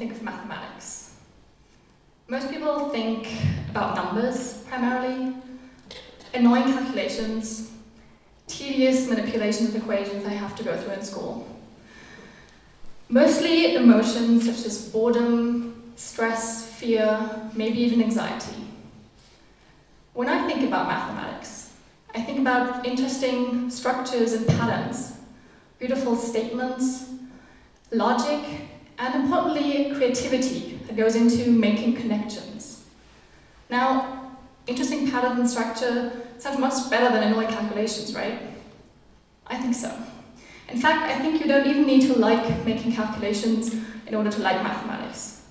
think of mathematics? Most people think about numbers primarily, annoying calculations, tedious manipulation of equations they have to go through in school. Mostly emotions such as boredom, stress, fear, maybe even anxiety. When I think about mathematics, I think about interesting structures and patterns, beautiful statements, logic, and importantly, creativity that goes into making connections. Now, interesting pattern and structure sounds much better than annoying calculations, right? I think so. In fact, I think you don't even need to like making calculations in order to like mathematics.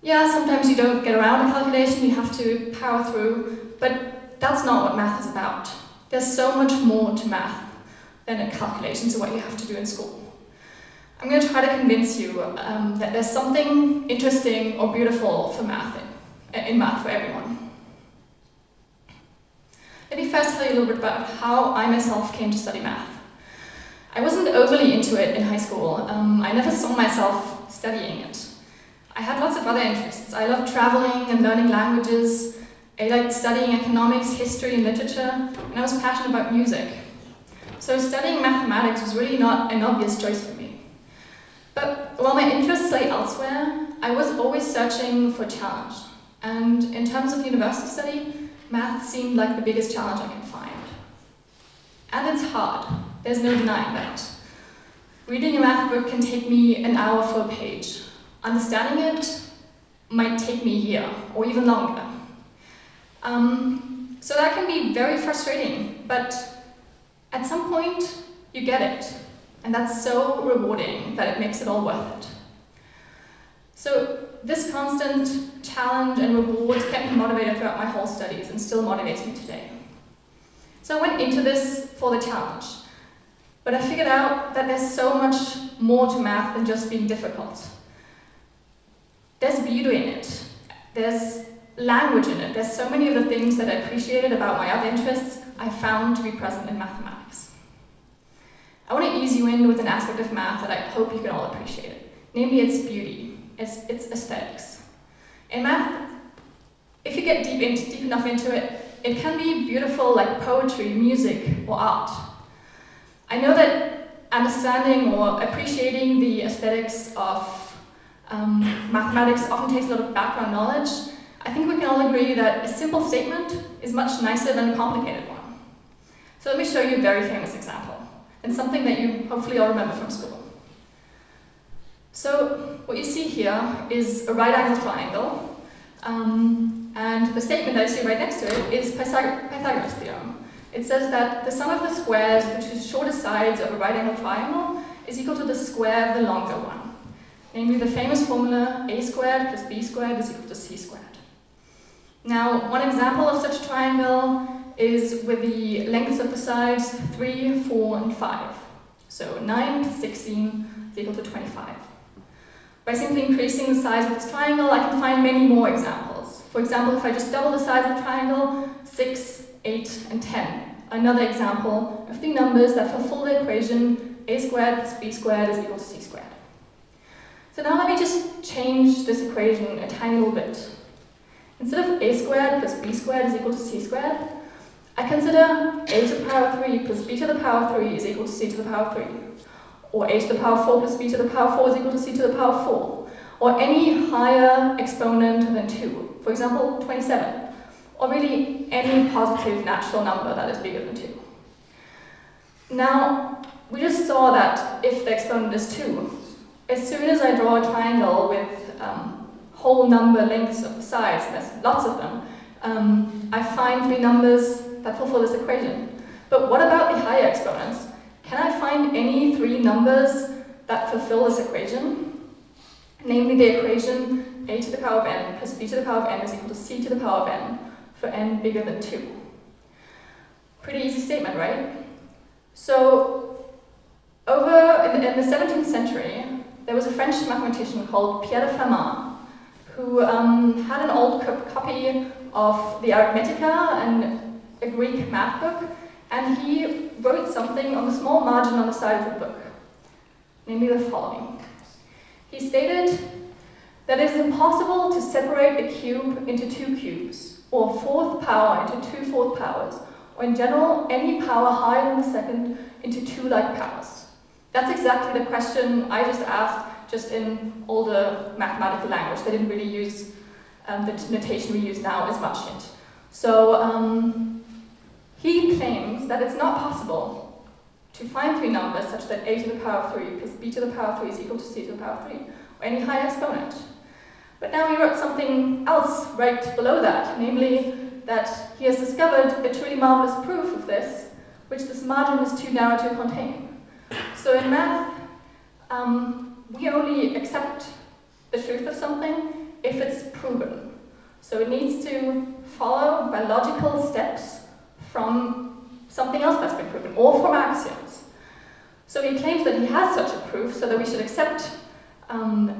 Yeah, sometimes you don't get around a calculation, you have to power through, but that's not what math is about. There's so much more to math than a calculation, so what you have to do in school. I'm going to try to convince you that there's something interesting or beautiful for math in math for everyone. Let me first tell you a little bit about how I myself came to study math. I wasn't overly into it in high school. I never saw myself studying it. I had lots of other interests. I loved traveling and learning languages. I liked studying economics, history, and literature, and I was passionate about music. So studying mathematics was really not an obvious choice for me. But while my interests lay elsewhere, I was always searching for challenge. And in terms of university study, math seemed like the biggest challenge I could find. And it's hard. There's no denying that. Reading a math book can take me an hour for a page. Understanding it might take me a year, or even longer. So that can be very frustrating, but at some point, you get it. And that's so rewarding that it makes it all worth it. So this constant challenge and reward kept me motivated throughout my whole studies and still motivates me today. So I went into this for the challenge. But I figured out that there's so much more to math than just being difficult. There's beauty in it. There's language in it. There's so many of the things that I appreciated about my other interests I found to be present in mathematics. I want to ease you in with an aspect of math that I hope you can all appreciate. Namely, its beauty, its aesthetics. In math, if you get deep enough into it, it can be beautiful like poetry, music, or art. I know that understanding or appreciating the aesthetics of mathematics often takes a lot of background knowledge. I think we can all agree that a simple statement is much nicer than a complicated one. So let me show you a very famous example, and something that you hopefully all remember from school. So what you see here is a right-angled triangle, and the statement that you see right next to it is Pythagoras' theorem. It says that the sum of the squares of the two shortest sides of a right-angled triangle is equal to the square of the longer one. Namely, the famous formula a squared plus b squared is equal to c squared. Now, one example of such a triangle is with the lengths of the sides 3, 4, and 5. So 9 to 16 is equal to 25. By simply increasing the size of this triangle, I can find many more examples. For example, if I just double the size of the triangle, 6, 8, and 10. Another example of the numbers that fulfill the equation a squared plus b squared is equal to c squared. So now let me just change this equation a tiny little bit. Instead of a squared plus b squared is equal to c squared, I consider a to the power 3 plus b to the power 3 is equal to c to the power 3. Or a to the power 4 plus b to the power 4 is equal to c to the power 4. Or any higher exponent than 2. For example, 27. Or really any positive natural number that is bigger than 2. Now, we just saw that if the exponent is 2, as soon as I draw a triangle with whole number lengths of the sides, and there's lots of them, I find three numbers that fulfill this equation. But what about the higher exponents? Can I find any three numbers that fulfill this equation? Namely the equation a to the power of n plus b to the power of n is equal to c to the power of n, for n bigger than 2. Pretty easy statement, right? So, in the 17th century, there was a French mathematician called Pierre Fermat, who had an old copy of the Arithmetica and a Greek math book, and he wrote something on the small margin on the side of the book, namely the following. He stated that it is impossible to separate a cube into two cubes, or a fourth power into two fourth powers, or in general, any power higher than the second into two like powers. That's exactly the question I just asked, just in older mathematical language. They didn't really use the notation we use now as much yet. So he claims that it's not possible to find three numbers such that a to the power of 3 plus b to the power of 3 is equal to c to the power of 3, or any high exponent. But now he wrote something else right below that, namely that he has discovered a truly marvelous proof of this, which this margin is too narrow to contain. So in math, we only accept the truth of something if it's proven. So it needs to follow by logical steps from something else that's been proven, or from axioms. So he claims that he has such a proof, so that we should accept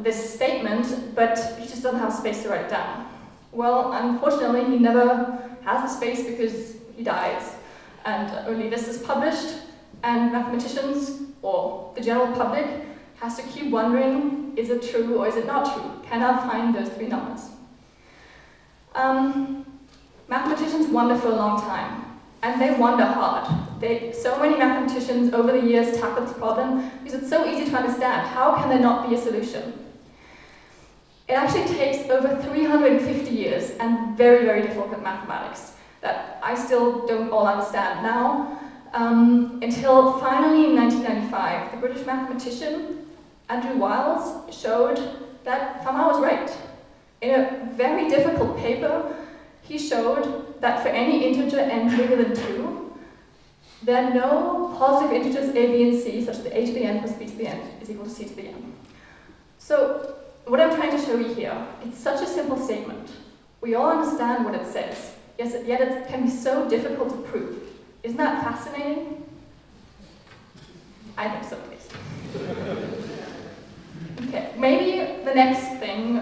this statement, but he just doesn't have space to write it down. Well, unfortunately, he never has the space because he dies, and only this is published, and mathematicians, or the general public, has to keep wondering, is it true or is it not true? Can I find those three numbers? Mathematicians wonder for a long time. And they wonder hard. So many mathematicians over the years tackle this problem because it's so easy to understand. How can there not be a solution? It actually takes over 350 years and very, very difficult mathematics that I still don't all understand now, until finally in 1995, the British mathematician Andrew Wiles showed that Fermat was right. In a very difficult paper, he showed that for any integer n bigger than 2, there are no positive integers a, b, and c such that a to the n plus b to the n is equal to c to the n. So what I'm trying to show you here, it's such a simple statement. We all understand what it says, yet it can be so difficult to prove. Isn't that fascinating? I think so, please. Okay, maybe the next thing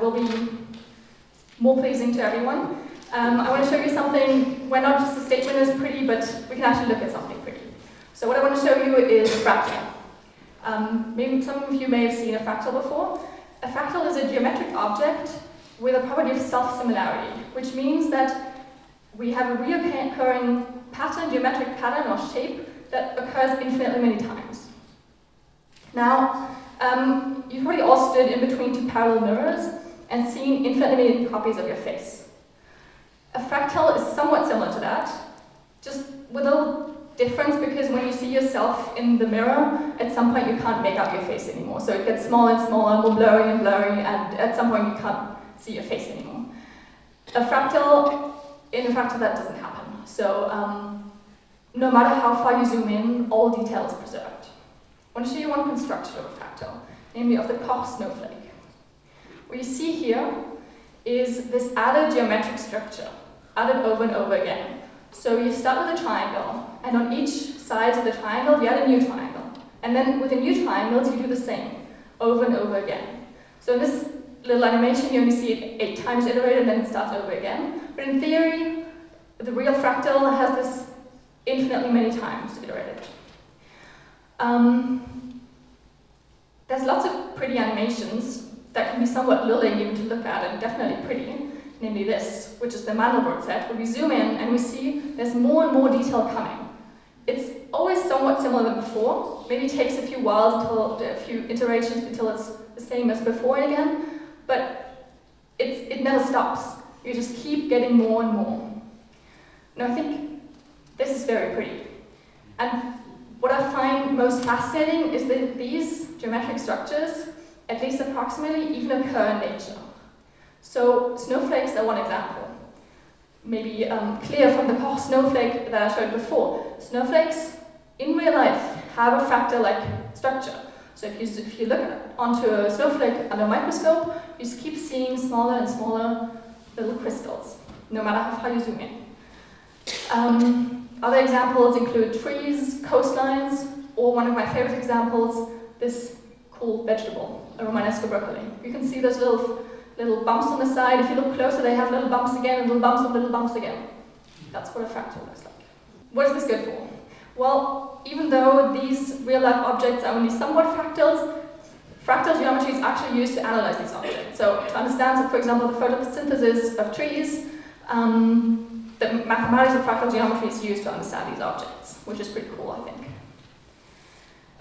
will be more pleasing to everyone. I want to show you something where not just the statement is pretty, but we can actually look at something pretty. So what I want to show you is a fractal. Maybe some of you may have seen a fractal before. A fractal is a geometric object with a property of self-similarity, which means that we have a reoccurring pattern, geometric pattern or shape that occurs infinitely many times. Now, you've probably all stood in between two parallel mirrors and seen infinitely many copies of your face. A fractal is somewhat similar to that, just with a little difference because when you see yourself in the mirror, at some point you can't make out your face anymore. So it gets smaller and smaller, more blurry and blurry, and at some point you can't see your face anymore. In a fractal that doesn't happen. So no matter how far you zoom in, all detail is preserved. I want to show you one construction of a fractal, namely of the Koch snowflake. What you see here is this added geometric structure, added over and over again. So you start with a triangle, and on each side of the triangle, you add a new triangle. And then with the new triangles, you do the same, over and over again. So in this little animation, you only see it 8 times iterated, and then it starts over again. But in theory, the real fractal has this infinitely many times iterated. There's lots of pretty animations that can be somewhat lulling even to look at and definitely pretty, namely this, which is the Mandelbrot set, where we zoom in and we see there's more and more detail coming. It's always somewhat similar than before, maybe takes a few iterations until it's the same as before again, but it never stops. You just keep getting more and more. Now I think this is very pretty. And what I find most fascinating is that these geometric structures, at least approximately, even occur in nature. So snowflakes are one example. Maybe clear from the Koch snowflake that I showed before. Snowflakes in real life have a fractal-like structure. So if you look onto a snowflake under a microscope, you just keep seeing smaller and smaller little crystals, no matter how far you zoom in. Other examples include trees, coastlines, or one of my favorite examples, this cool vegetable, a Romanesco broccoli. You can see those little bumps on the side. If you look closer, they have little bumps again, and little bumps, and little bumps again. That's what a fractal looks like. What is this good for? Well, even though these real-life objects are only somewhat fractals, fractal geometry is actually actually used to analyze these objects. So to understand, for example, the photosynthesis of trees, the mathematics of fractal geometry is used to understand these objects, which is pretty cool, I think.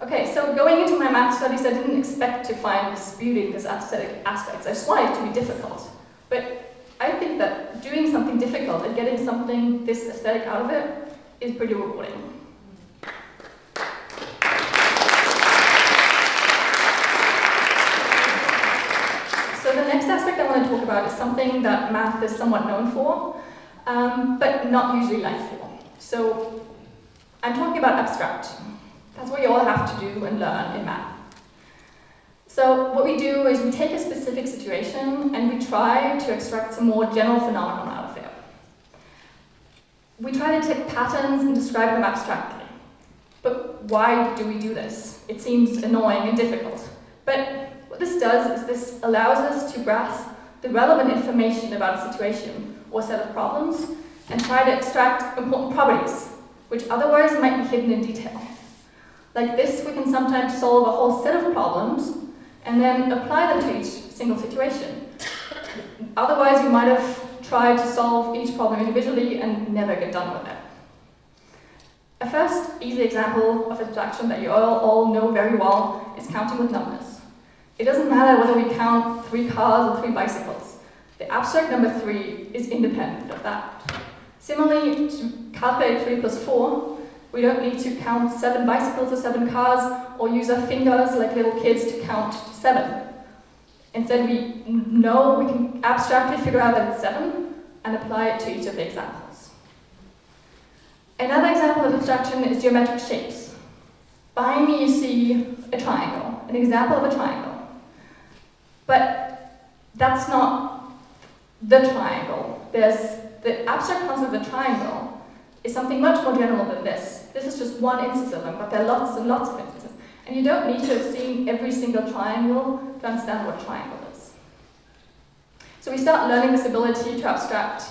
Okay, so going into my math studies, I didn't expect to find disputing these aesthetic aspects. I just wanted it to be difficult. But I think that doing something difficult and getting something this aesthetic out of it is pretty rewarding. To talk about is something that math is somewhat known for, but not usually liked for. So I'm talking about abstract. That's what you all have to do and learn in math. So what we do is we take a specific situation and we try to extract some more general phenomenon out of it. We try to take patterns and describe them abstractly. But why do we do this? It seems annoying and difficult. But what this does is this allows us to grasp the relevant information about a situation or set of problems and try to extract important properties, which otherwise might be hidden in detail. Like this, we can sometimes solve a whole set of problems and then apply them to each single situation. Otherwise, you might have tried to solve each problem individually and never get done with it. A first easy example of abstraction that you all know very well is counting with numbers. It doesn't matter whether we count 3 cars or 3 bicycles. The abstract number 3 is independent of that. Similarly, to calculate 3 plus 4, we don't need to count 7 bicycles or 7 cars or use our fingers like little kids to count 7. Instead, we know we can abstractly figure out that it's 7 and apply it to each of the examples. Another example of abstraction is geometric shapes. Behind me, you see a triangle, an example of a triangle. But that's not the triangle. The abstract concept of the triangle is something much more general than this. This is just one instance of them, but there are lots and lots of instances. And you don't need to have seen every single triangle to understand what a triangle is. So we start learning this ability to abstract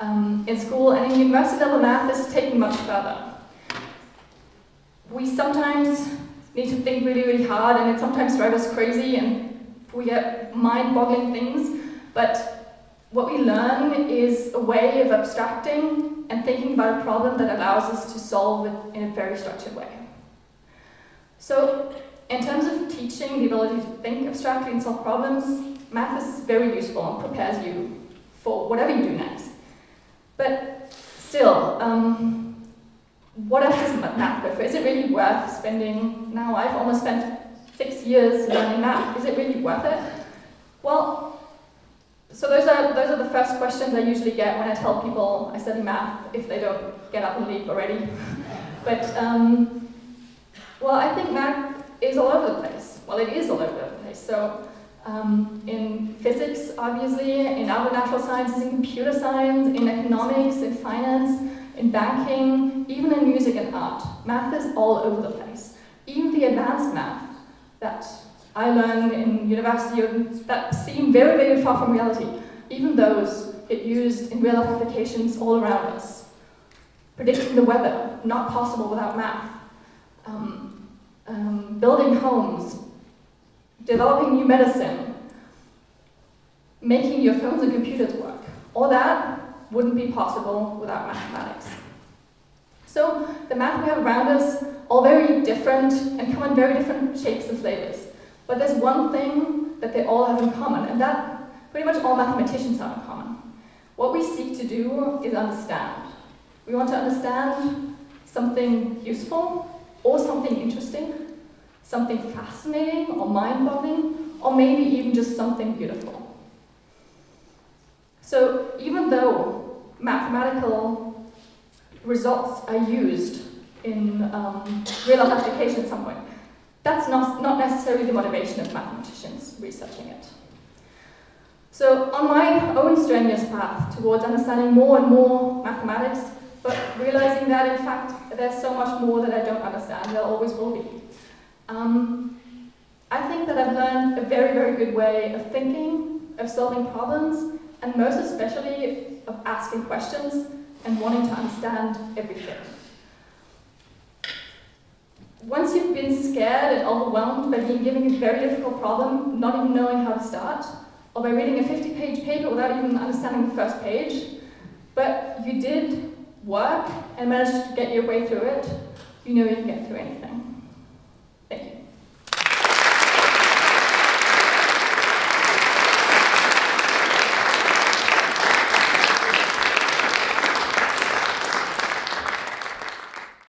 in school, and in university level math, this is taken much further. We sometimes need to think really, really hard, and it sometimes drives us crazy, and we get mind-boggling things, but what we learn is a way of abstracting and thinking about a problem that allows us to solve it in a very structured way. So, in terms of teaching the ability to think abstractly and solve problems, math is very useful and prepares you for whatever you do next. But still, what else is math good for? Is it really worth spending, now I've almost spent 6 years learning math. Is it really worth it? Well, so those are the first questions I usually get when I tell people I study math, if they don't get up and leave already. But, well, I think math is all over the place. Well, it is all over the place. So in physics, obviously, in other natural sciences, in computer science, in economics, in finance, in banking, even in music and art, math is all over the place. Even the advanced math that I learned in university that seem very, very far from reality. Even those get used in real applications all around us. Predicting the weather, not possible without math. Building homes, developing new medicine, making your phones and computers work. All that wouldn't be possible without mathematics. So the math we have around us, all very different and come in very different shapes and flavors. But there's one thing that they all have in common, and that pretty much all mathematicians have in common. What we seek to do is understand. We want to understand something useful, or something interesting, something fascinating or mind-boggling, or maybe even just something beautiful. So even though mathematical results are used in real-life application at some point, that's not necessarily the motivation of mathematicians researching it. So on my own strenuous path towards understanding more and more mathematics, but realizing that in fact there's so much more that I don't understand, there always will be. I think that I've learned a very, very good way of thinking, of solving problems, and most especially of asking questions and wanting to understand everything. Once you've constantly been scared and overwhelmed by being given a very difficult problem, not even knowing how to start, or by reading a 50-page paper without even understanding the first page. But you did work and managed to get your way through it. You know you can get through anything. Thank you.